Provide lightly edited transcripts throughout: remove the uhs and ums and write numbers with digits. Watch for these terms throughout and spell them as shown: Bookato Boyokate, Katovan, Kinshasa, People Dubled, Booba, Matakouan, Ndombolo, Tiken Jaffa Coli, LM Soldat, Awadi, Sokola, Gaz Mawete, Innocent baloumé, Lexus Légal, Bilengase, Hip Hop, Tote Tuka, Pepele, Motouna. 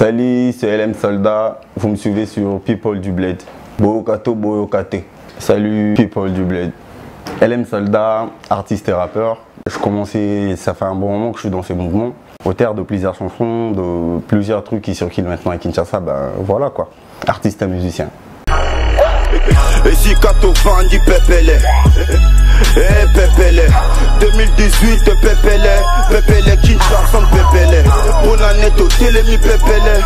Salut, c'est LM Soldat, vous me suivez sur People Dubled. Bookato Boyokate. Salut People Dubled. LM Soldat, artiste et rappeur. Je commençais, ça fait un bon moment que je suis dans ce mouvement. Auteur de plusieurs chansons, de plusieurs trucs qui circulent maintenant à Kinshasa, ben voilà quoi. Artiste et musicien. Et si Katovan dit Pepele, eh Pepele, 2018 Pepele, Pepele Kinshasa Pepele, on a net au télémi Pepele,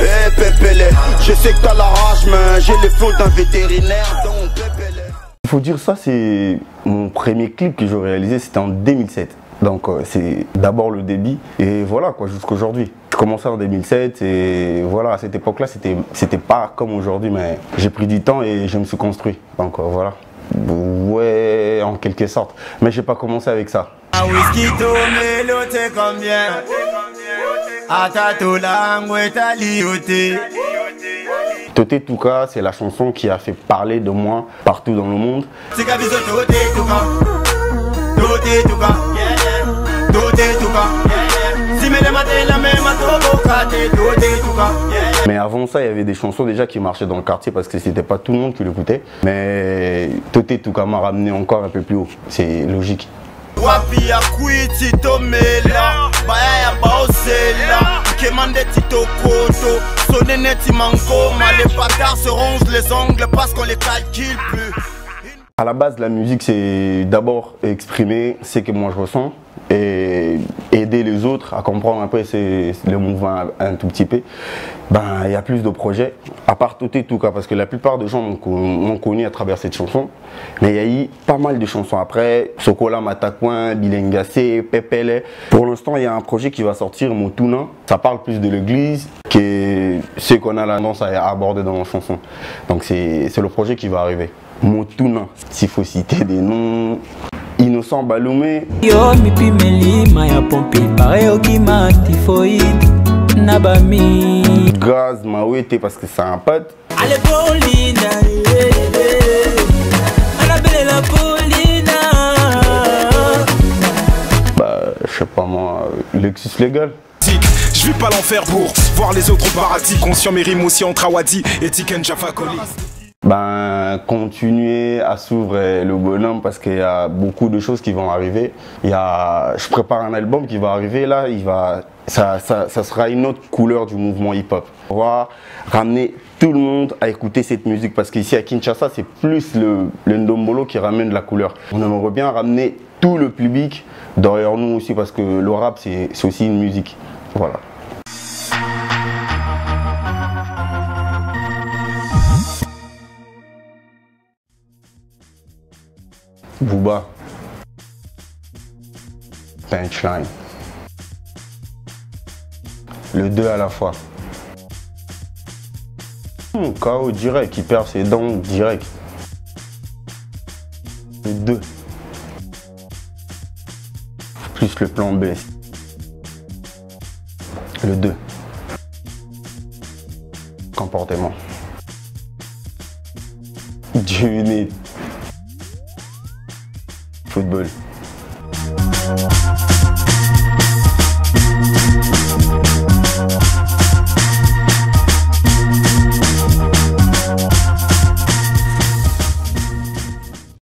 eh Pepele, je sais que t'as la rage mais j'ai les flots d'un vétérinaire donc Pepele. Il faut dire ça, c'est mon premier clip que j'ai réalisé, c'était en 2007. Donc c'est d'abord le débit et voilà quoi, jusqu'aujourd'hui. Je commençais en 2007 et voilà, à cette époque là c'était pas comme aujourd'hui, mais j'ai pris du temps et je me suis construit. Donc voilà, ouais, en quelque sorte, mais j'ai pas commencé avec ça. Tote Tuka, c'est la chanson qui a fait parler de moi partout dans le monde. Mais avant ça, il y avait des chansons déjà qui marchaient dans le quartier parce que c'était pas tout le monde qui l'écoutait. Mais Tote Tuka m'a ramené encore un peu plus haut, c'est logique. À la base, la musique, c'est d'abord exprimer ce que moi je ressens et aider les autres à comprendre un peu le mouvement un tout petit peu. Ben, il y a plus de projets, à part Tote Tuka, parce que la plupart des gens m'ont connu à travers cette chanson. Mais il y a eu pas mal de chansons après, Sokola, Matakouan, Bilengase, Pepele. Pour l'instant, il y a un projet qui va sortir, Motouna. Ça parle plus de l'église que ce qu'on a tendance à aborder dans nos chansons. Donc c'est le projet qui va arriver. Motouna, s'il faut citer des noms, Innocent baloumé. Gaz Mawete parce que c'est un pote. Bah, je sais pas moi, Lexus légal. Je vais pas l'enfer pour voir les autres paradis. Conscient mes rimes aussi entre Awadi et Tiken Jaffa Coli. Ben, continuer à s'ouvrir le bonhomme parce qu'il y a beaucoup de choses qui vont arriver. Je prépare un album qui va arriver là, ça sera une autre couleur du mouvement hip-hop. On va ramener tout le monde à écouter cette musique parce qu'ici à Kinshasa, c'est plus le Ndombolo qui ramène de la couleur. On aimerait bien ramener tout le public derrière nous aussi parce que le rap, c'est aussi une musique. Voilà. Booba, punchline, le 2 à la fois. KO direct, il perd ses dents direct. Le 2, plus le plan B. Le 2, comportement. Dieu football.